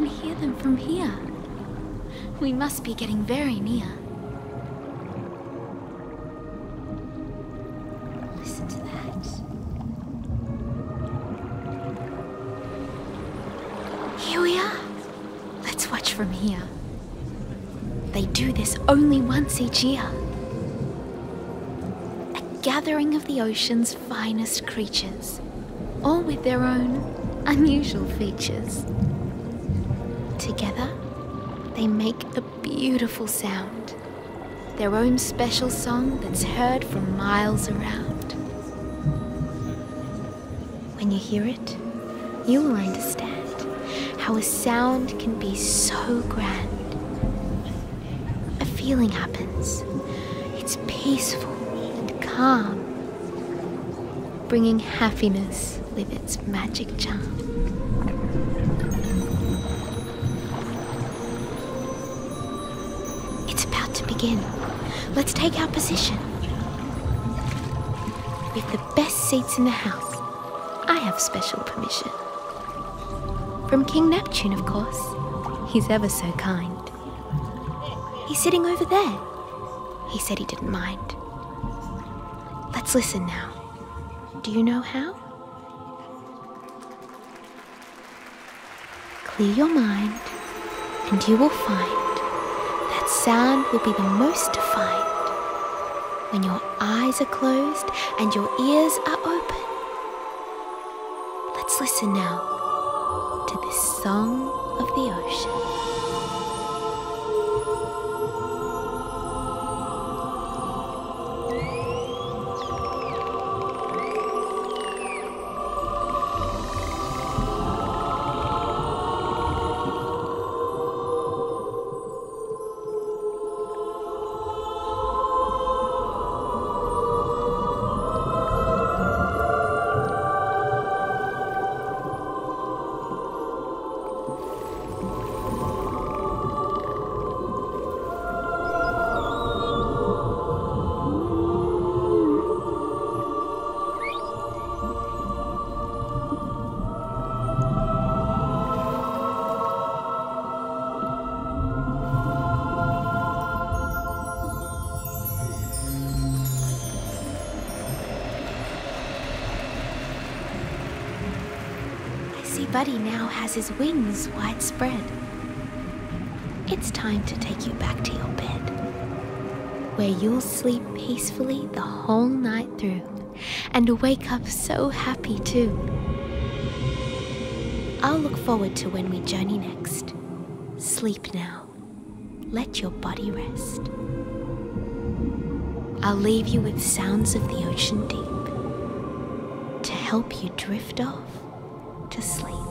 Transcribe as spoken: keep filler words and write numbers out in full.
can hear them from here. We must be getting very near. Listen to that. Here we are. Let's watch from here. They do this only once each year. A gathering of the ocean's finest creatures, all with their own unusual features. Together, they make a beautiful sound, their own special song that's heard from miles around. When you hear it, you will understand how a sound can be so grand. A feeling happens. It's peaceful and calm, bringing happiness with its magic charm. Begin. Let's take our position. With the best seats in the house, I have special permission. From King Neptune, of course. He's ever so kind. He's sitting over there. He said he didn't mind. Let's listen now. Do you know how? Clear your mind, and you will find sound will be the most defined when your eyes are closed and your ears are open. Let's listen now to this song of the ocean. Buddy now has his wings widespread. It's time to take you back to your bed, where you'll sleep peacefully the whole night through, and wake up so happy too. I'll look forward to when we journey next. Sleep now. Let your body rest. I'll leave you with sounds of the ocean deep to help you drift off to sleep.